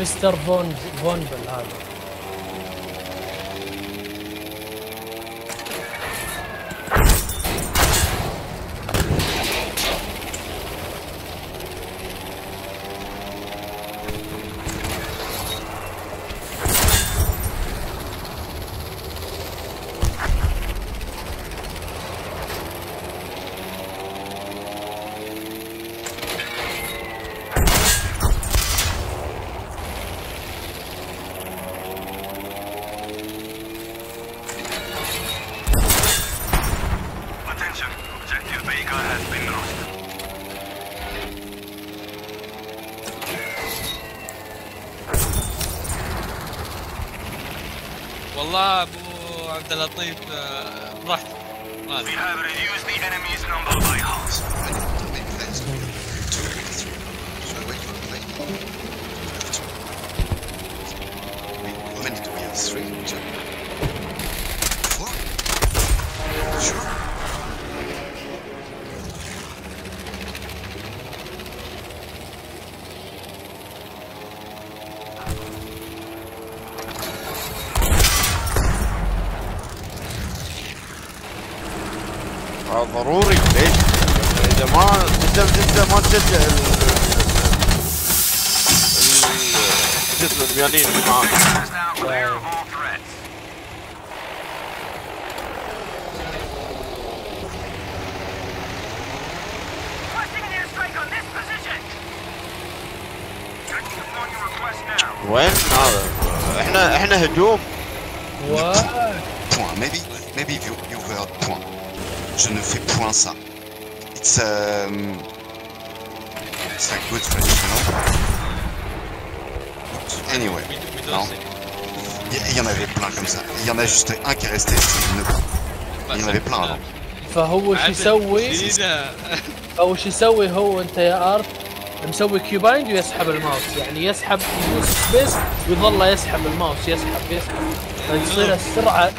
مستر فونبل هذا. والله ابو عبد اللطيف راحت ضروري. ليش؟ اذا ما انت ما تشجع الديانين اللي معاك. وين هذا؟ احنا هجوم. Maybe you heard point. Je ne fais point ça. It's a good French, you know? Anyway, non. Il y en avait plein comme ça. Il y en a juste un qui est resté, c'est une... Il y en avait plein avant. فهو شو يسوي؟ أو شو يسوي هو أنت يا أرض؟ مسوي كيوبايند ويسحب الماوس، يعني يسحب سبيس ويظل يسحب الماوس يسحب. فتصير السرعة.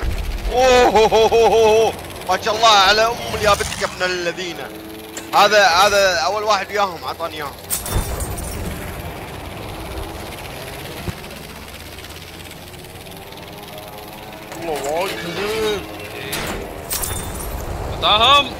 أوه ما شاء الله على ام اليابتك ابن الذين. هذا اول واحد وياهم عطاني اياهم. والله وايد كثير. عطاهم.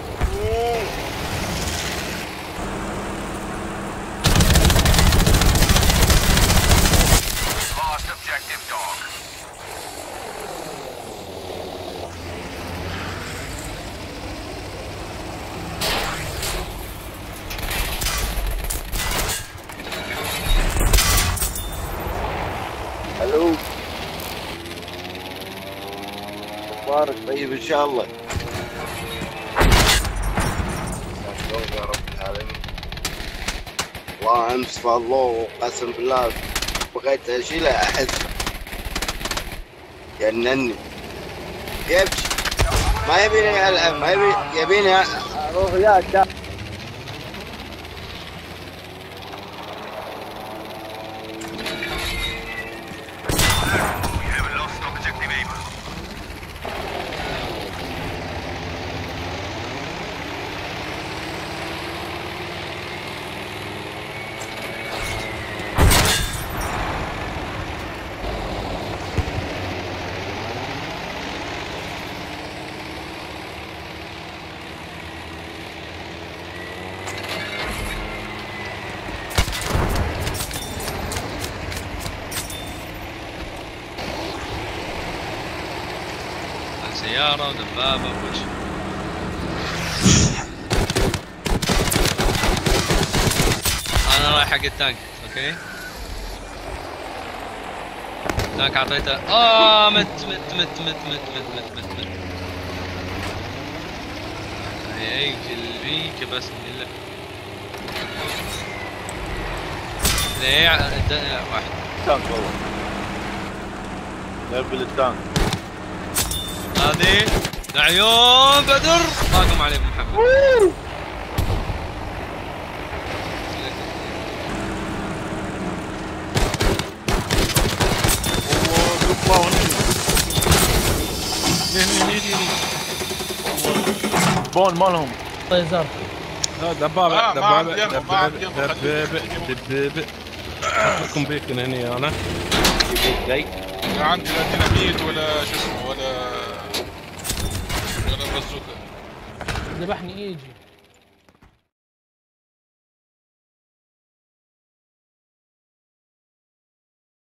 طيب ان شاء الله. يا رب العالمين. والله امس والله قسم بالله بغيت اشيله احد. جنني. يبكي. ما يبيني العب، ما يبيني اروح وياه. سيارة ودبابة وش أنا رايح حق التانك، أوكي؟ التانك أعطيته مت هي قلبيك بسم الله. ليه واحد تانك والله قبل التانك هذي دعيون بدر طاقم عليه محمد. والله بون مالهم طيزات. دبابة لكم بيك هنا انا بيك جاي. لا عندي لا ديناميت ولا شو اسمه ولا بازوكا. ذبحني ايجي.